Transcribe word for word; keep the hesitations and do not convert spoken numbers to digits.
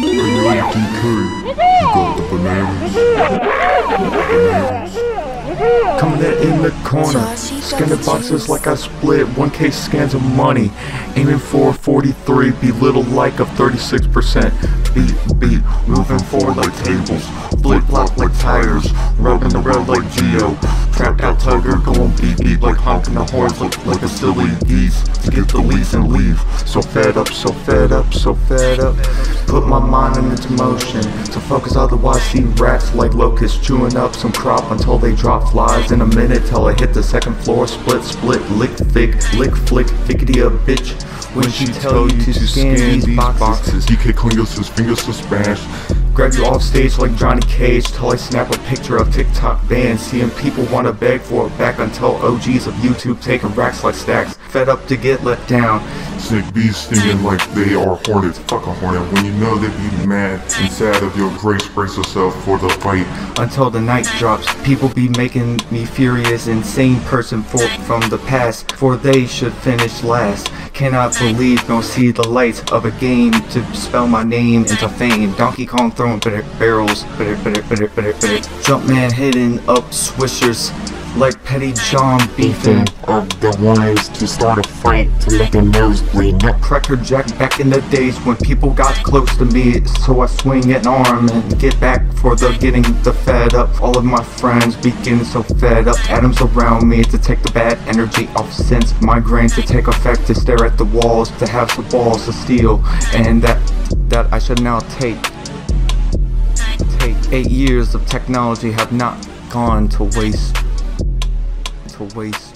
Donkey Kong, you got the bananas. bananas. Coming in the corner, scanning boxes like I split. one K scans of money, aiming for forty-three. Belittle like of thirty-six percent. Beat, beat, moving forward like tables. Flip flop like tires, rubbing the road like Geo. Trapped out tiger, going beat beat like honking the horns like, like a silly geese to get the lease and leave. So fed up, so fed up, so fed up. Put my mind in its motion to focus, otherwise see rats like locusts chewing up some crop until they drop flies in a minute till I hit the second floor. Split, split, lick, thick, lick, flick, thickity a bitch. When, when she tell you to scan, scan these boxes, boxes. D K Congos his fingers so Spanish. Grab you off stage like Johnny Cage till I snap a picture of TikTok bands. Seeing people wanna beg for it back until O Gs of YouTube taking racks like stacks. Fed up to get let down. Sick bees stinging like they are hornets. Fuck a hornet when you know they be mad and sad of your grace. Brace yourself for the fight. Until the night drops, people be making me furious. Insane person for, from the past, for they should finish last. Cannot believe, don't see the light of a game to spell my name into fame. Donkey Kong throwing bitter barrels, bitter, bitter, bitter, bitter, bitter. Jumpman hitting up swishers like Petty John beefing of the ones to start a fight to let the nose bleed. Nutcracker Jack back in the days when people got close to me, so I swing an arm and get back for the getting the fed up. All of my friends be getting so fed up. Atoms around me to take the bad energy off, sense migraine to take effect, to stare at the walls, to have the balls to steal, and that that I should now take. Take eight years of technology have not gone to waste. To waste.